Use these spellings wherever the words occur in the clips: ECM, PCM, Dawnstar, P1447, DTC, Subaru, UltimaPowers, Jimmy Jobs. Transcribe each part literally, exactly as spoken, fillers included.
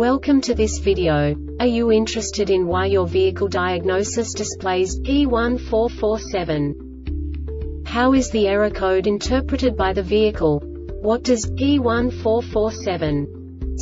Welcome to this video. Are you interested in why your vehicle diagnosis displays P one four four seven? How is the error code interpreted by the vehicle? What does P one four four seven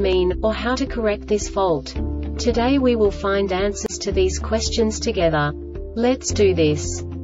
mean, or how to correct this fault? Today we will find answers to these questions together. Let's do this.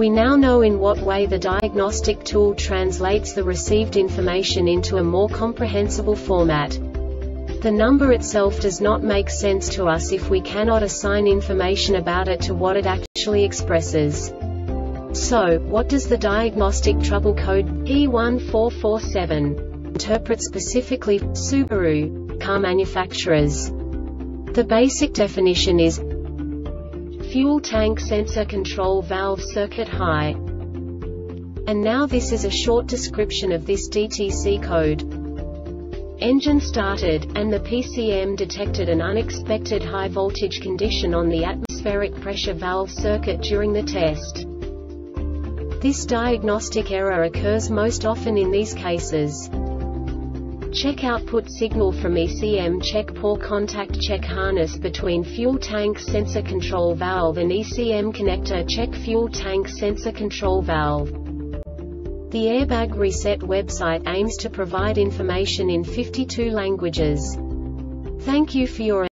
We now know in what way the diagnostic tool translates the received information into a more comprehensible format. The number itself does not make sense to us if we cannot assign information about it to what it actually expresses. So, what does the diagnostic trouble code P one four four seven interpret specifically for Subaru car manufacturers? The basic definition is fuel tank sensor control valve circuit high. And now this is a short description of this D T C code. Engine started, and the P C M detected an unexpected high voltage condition on the atmospheric pressure valve circuit during the test. This diagnostic error occurs most often in these cases. Check output signal from E C M. Check poor contact. Check harness between fuel tank sensor control valve and E C M connector. Check fuel tank sensor control valve. The Airbag Reset website aims to provide information in fifty-two languages. Thank you for your